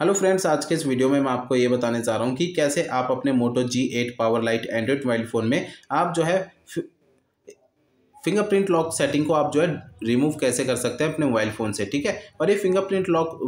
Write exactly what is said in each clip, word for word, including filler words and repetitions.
Hello friends, आज के इस वीडियो में मैं आपको ये बताने जा रहा हूँ कि कैसे आप अपने Moto G eight power lite Android mobile phone में आप जो है फिंगरप्रिंट लॉक सेटिंग को आप जो है रिमूव कैसे कर सकते हैं अपने मोबाइल फ़ोन से, ठीक है। और ये फिंगरप्रिंट लॉक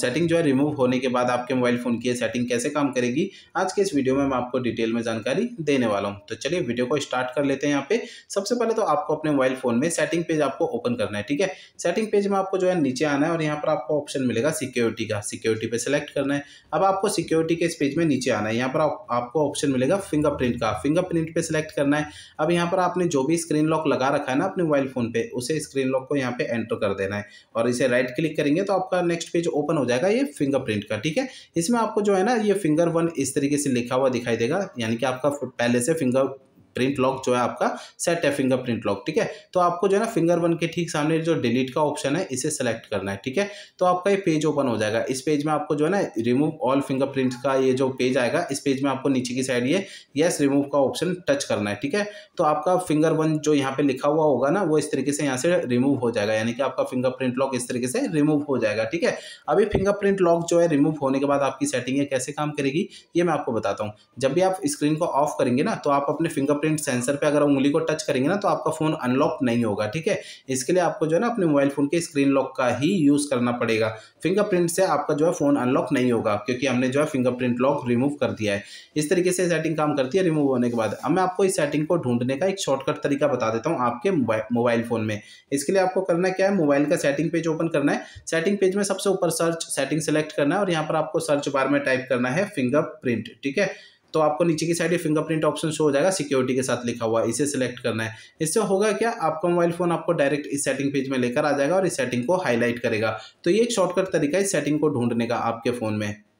सेटिंग जो है रिमूव होने के बाद आपके मोबाइल फ़ोन की सेटिंग कैसे काम करेगी, आज के इस वीडियो में मैं आपको डिटेल में जानकारी देने वाला हूँ। तो चलिए वीडियो को स्टार्ट कर लेते हैं। यहाँ पे सबसे पहले तो आपको अपने मोबाइल फ़ोन में सेटिंग पेज आपको ओपन करना है, ठीक है। सेटिंग पेज में आपको जो है नीचे आना है और यहाँ पर आपको ऑप्शन मिलेगा सिक्योरिटी का, सिक्योरिटी पर सेलेक्ट करना है। अब आपको सिक्योरिटी के इस पेज में नीचे आना है, यहाँ पर आपको ऑप्शन मिलेगा फिंगरप्रिंट का, फिंगरप्रिंट पर सेलेक्ट करना है। अब यहाँ पर आपने जो भी स्क्रीन लॉक लगा रखा है ना अपने मोबाइल फ़ोन पे, उसे स्क्रीन लॉक को यहाँ पे एंटर कर देना है और इसे राइट क्लिक करेंगे तो आपका नेक्स्ट पेज ओपन हो जाएगा ये फिंगरप्रिंट का, ठीक है। इसमें आपको जो है ना ये फिंगर वन इस तरीके से लिखा हुआ दिखाई देगा, यानी कि आपका पहले से फिंगर प्रिंट लॉक जो है आपका सेट है, फिंगर प्रिंट लॉक, ठीक है। तो आपको जो है ना फिंगर वन के ठीक सामने जो डिलीट का ऑप्शन है इसे सेलेक्ट करना है, ठीक है। तो आपका ये पेज ओपन हो जाएगा। इस पेज में आपको जो है ना रिमूव ऑल फिंगरप्रिंट्स का ये जो पेज आएगा, इस पेज में आपको नीचे की साइड ये यस रिमूव का ऑप्शन टच करना है, ठीक है। तो आपका फिंगर वन जो यहाँ पर लिखा हुआ होगा ना वो इस तरीके से यहाँ से रिमूव हो जाएगा, यानी कि आपका फिंगर प्रिंट लॉक इस तरीके से रिमूव हो जाएगा, ठीक है। अभी फिंगर प्रिंट लॉक जो है रिमूव होने के बाद आपकी सेटिंग कैसे काम करेगी ये मैं आपको बताता हूँ। जब भी आप स्क्रीन को ऑफ करेंगे ना तो आप अपने फिंगर सेंसर पे अगर उंगली को टच करेंगे ना तो आपका फोन अनलॉक नहीं होगा, ठीक है। इसके लिए आपको जो है ना अपने मोबाइल फोन के स्क्रीन लॉक का ही यूज करना पड़ेगा। फिंगरप्रिंट से आपका जो है फोन अनलॉक नहीं होगा क्योंकि हमने जो है फिंगरप्रिंट लॉक रिमूव कर दिया है। इस तरीके से सेटिंग काम करती है रिमूव होने के बाद। अब मैं आपको इस सेटिंग को ढूंढने का एक शॉर्टकट तरीका बता देता हूँ आपके मोबाइल फोन में। इसके लिए आपको करना क्या है, मोबाइल का सेटिंग पेज ओपन करना है। सेटिंग पेज में सबसे ऊपर सर्च सेटिंग सेलेक्ट करना है और यहाँ पर आपको सर्च बार में टाइप करना है फिंगरप्रिंट, ठीक है। तो आपको नीचे की साइड ये फिंगरप्रिंट ऑप्शन शो हो जाएगा सिक्योरिटी के साथ लिखा हुआ, इसे सिलेक्ट करना है। इससे होगा क्या, आपका मोबाइल फोन आपको डायरेक्ट इस सेटिंग पेज में लेकर आ जाएगा और इस सेटिंग को हाईलाइट करेगा। तो ये एक शॉर्टकट तरीका है इस सेटिंग को ढूंढने का आपके फोन में।